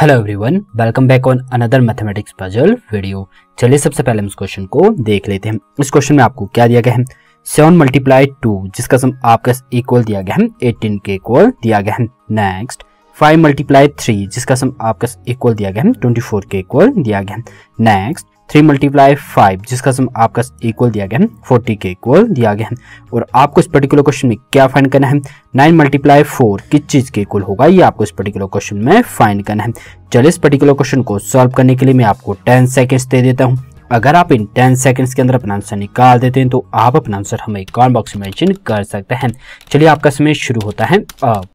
Hello everyone, welcome back on another mathematics puzzle video. चलिए सबसे पहले हम इस क्वेश्चन को देख लेते हैं। इस क्वेश्चन में आपको क्या दिया गया है, 7 × 2 जिसका सम आपका इक्वल दिया गया है 18 के इक्वल दिया गया है। नेक्स्ट 5 × 3 जिसका सम आपका इक्वल दिया गया है 24 के इक्वल दिया गया है। नेक्स्ट 3 × 5 जिसका सम आपका इक्वल दिया गया है 40 के इक्वल दिया गया है। और आपको इस पर्टिकुलर क्वेश्चन में क्या फाइंड करना है, 9 × 4 किस चीज़ के इक्वल होगा, ये आपको इस पर्टिकुलर क्वेश्चन में फाइंड करना है। चलिए इस पर्टिकुलर क्वेश्चन को सॉल्व करने के लिए मैं आपको 10 सेकेंड्स दे देता हूँ। अगर आप इन 10 सेकेंड्स के अंदर अपना आंसर निकाल देते हैं तो आप अपना आंसर हमें कमेंट बॉक्स में मेंशन कर सकते हैं। चलिए आपका समय शुरू होता है अब।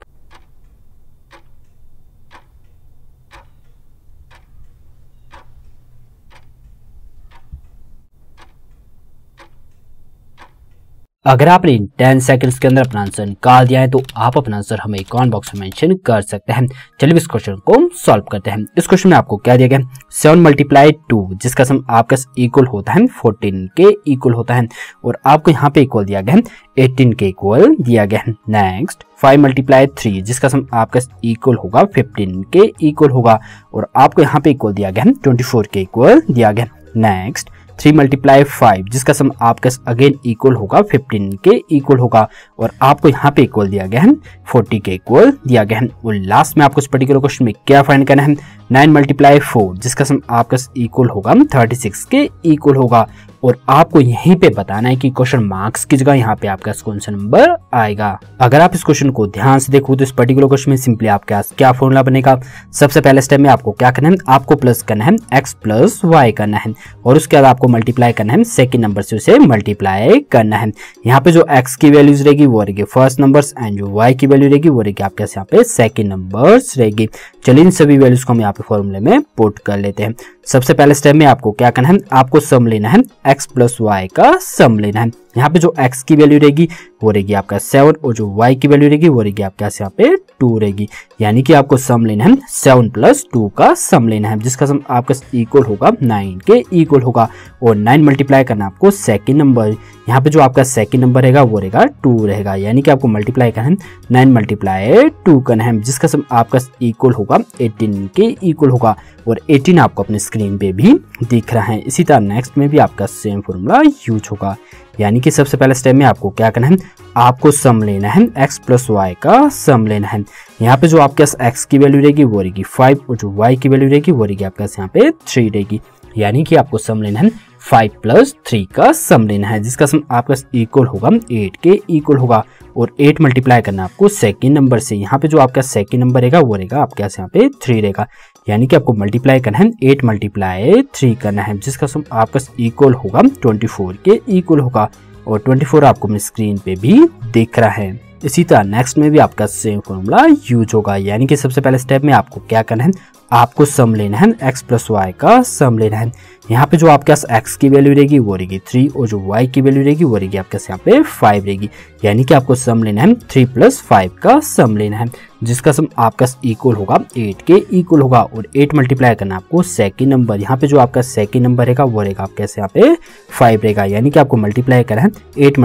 अगर आपने 10 सेकंड्स के अंदर अपना आंसर निकाल दिया है तो आप अपना आंसर हमें कमेंट बॉक्स में मेंशन कर सकते हैं। चलिए इस क्वेश्चन को सॉल्व करते हैं। इस क्वेश्चन में आपको क्या दिया गया है, 7 × 2 जिसका सम आपका इक्वल होता है 14 के इक्वल होता है। और आपको यहाँ पे इक्वल दिया गया है 18 के इक्वल दिया गया है। नेक्स्ट 5 × 3 जिसका सम आपका इक्वल होगा 15 के इक्वल होगा। और आपको यहाँ पे इक्वल दिया गया है 24 के इक्वल दिया गया है। नेक्स्ट 3 × 5 जिसका सम आपका अगेन इक्वल होगा 15 के इक्वल होगा। और आपको यहाँ पे इक्वल दिया गया है 40 के इक्वल दिया गया है। और लास्ट में आपको इस पर्टिकुलर क्वेश्चन में क्या फाइंड करना है, 9 × 4 जिसका सम आपका इक्वल होगा 36 के इक्वल होगा। और आपको यहीं पे बताना है कि क्वेश्चन मार्क्स की जगह यहाँ पे आपका कौन सा नंबर आएगा। अगर आप इस क्वेश्चन को ध्यान से देखो तो इस पर्टिकुलर क्वेश्चन में सिंपली आपके पास क्या फॉर्मूला बनेगा, सबसे पहले स्टेप में आपको क्या करना है, आपको प्लस करना है x + y करना है। और उसके बाद आपको मल्टीप्लाई करना है सेकेंड नंबर से, उसे मल्टीप्लाई करना है। यहाँ पे जो x की वैल्यूज रहेगी वो रहेगी फर्स्ट नंबर एंड जो y की वैल्यू रहेगी वो रहेगी आपके यहाँ पे सेकेंड नंबर रहेगी। चलिए इन सभी वैल्यूज को हम यहाँ पे फॉर्मूले में पुट कर लेते हैं। सबसे पहले स्टेप में आपको क्या करना है, आपको सम लेना है x + y का सम लेना है। यहाँ पे जो x की वैल्यू रहेगी वो रहेगी आपका 7 और जो y की वैल्यू रहेगी वो रहेगी आपके यहाँ पे 2 रहेगी। यानी कि आपको सम लेना है 7 + 2 का सम लेना है जिसका सम आपका इक्वल होगा 9 के इक्वल होगा। और 9 मल्टीप्लाई करना आपको सेकंड नंबर, यहाँ पे जो आपका सेकंड नंबर रहेगा वो रहेगा 2 रहेगा। यानी कि आपको मल्टीप्लाई करना है 9 × 2 करना है जिसका सम आपका इक्वल होगा 18 के इक्वल होगा। और 18 आपको अपने स्क्रीन पे भी दिख रहा है। इसी तरह नेक्स्ट में भी आपका सेम फॉर्मूला यूज होगा। यानी कि सबसे पहले स्टेप में आपको क्या करना है, आपको सम लेना है x + y का सम लेना है। यहाँ पे जो आपके x की वैल्यू रहेगी वो रहेगी 5 और जो y की वैल्यू रहेगी वो रहेगी आपके यहाँ पे 3 रहेगी। यानी कि आपको सम लेना है 5 + 3 का सम लेना है जिसका सम आपका इक्वल होगा 8 के इक्वल होगा। और 8 मल्टीप्लाई करना आपको सेकंड नंबर से, यहाँ पे जो आपका सेकंड नंबर रहेगा वो रहेगा आपके यहाँ पे 3 रहेगा। यानी कि आपको मल्टीप्लाई करना है 8 × 3 करना है जिसका सम आपका इक्वल होगा 24 के इक्वल होगा। और 24 आपको मेरी स्क्रीन पे भी दिख रहा है। इसी तरह नेक्स्ट में भी आपका सेम फॉर्मूला यूज होगा। यानी कि सबसे पहले स्टेप में आपको क्या करना है, आपको सम लेना है x + y का सम लेना है। यहाँ पे जो आपके पास x की वैल्यू रहेगी वो रहेगी 3 और जो y की वैल्यू रहेगी वो रहेगी आपके पास यहाँ पे 5 रहेगी। यानी कि आपको सम लेना है 3 + 5 का सम लेना है जिसका सम आपका इक्वल होगा 8 के इक्वल होगा। और 8 मल्टीप्लाई करना आपको सेकंड नंबर, यहाँ पे जो आपका सेकंड नंबर रहेगा वो रहेगा आपके यहाँ पे 5 रहेगा। यानी कि आपको मल्टीप्लाई करना है 8 ×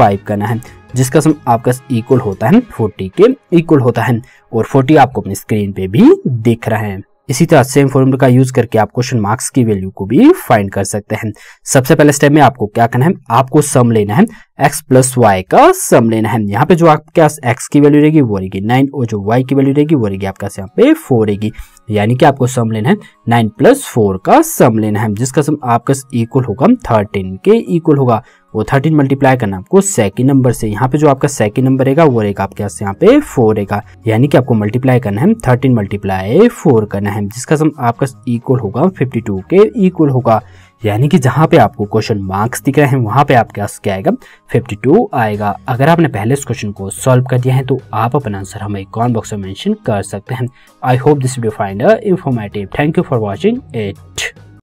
5 करना है जिसका सम आपका इक्वल होता है 40 के इक्वल होता है। और 40 आपको अपनी स्क्रीन पे भी दिख रहा है। इसी तरह सेम फॉर्मूला का यूज करके आप क्वेश्चन मार्क्स की वैल्यू को भी फाइंड कर सकते हैं। सबसे पहले स्टेप में आपको क्या करना है, आपको सम लेना है x + y का सम लेना है। यहाँ पे जो आपके पास x की वैल्यू रहेगी वो रहेगी 9 और जो y की वैल्यू रहेगी वो रहेगी आपके यहाँ पे 4 रहेगी। यानी कि आपको सम लेना है 9 + 4 का सम लेना है जिसका सम आपका इक्वल होगा 13 के इक्वल होगा। और 13 मल्टीप्लाई करना आपको सेकंड नंबर से, यहाँ पे जो आपका सेकंड नंबर रहेगा वो रहेगा आपके यहाँ पे 4 रहेगा। यानी कि आपको मल्टीप्लाई करना है 13 × 4 करना है जिसका सम आपका इक्वल होगा 52 के इक्वल होगा। यानी कि जहाँ पे आपको क्वेश्चन मार्क्स दिख रहे हैं वहाँ पे आपके पास क्या आएगा, 52 आएगा। अगर आपने पहले इस क्वेश्चन को सॉल्व कर दिया है तो आप अपना आंसर हमें कमेंट बॉक्स में मेंशन कर सकते हैं। I hope this video find informative. Thank you for watching it.